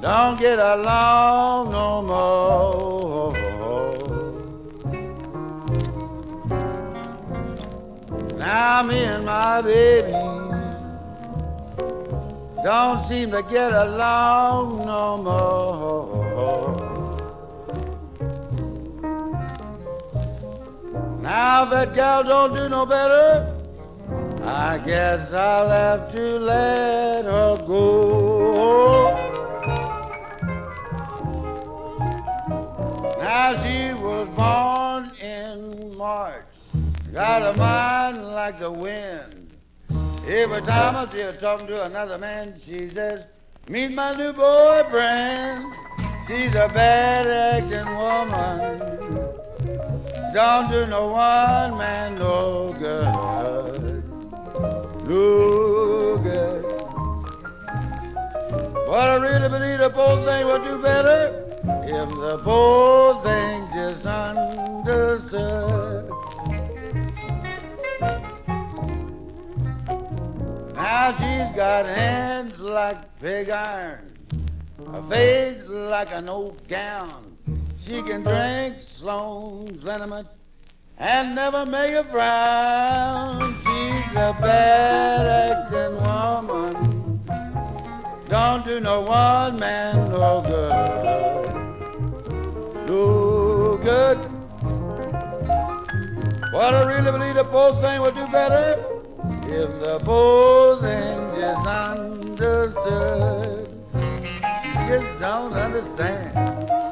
Don't get along no more. Now me and my baby don't seem to get along no more. Now that gal don't do no better, I guess I'll have to let her go. Now she was born in March, got a mind like the wind. Every time I see her talking to another man, she says, "Meet my new boyfriend." She's a bad-acting woman, don't do no one man no good, no good. But I really believe the poor thing would do better if the poor thing just understood. Now she's got hands like pig iron, a face like an old gown. She can drink Sloan's liniment and never make a frown. She's a bad-acting woman, don't do no one man no good, no good. But I really believe the poor thing would do better if the poor thing just understood. She just don't understand.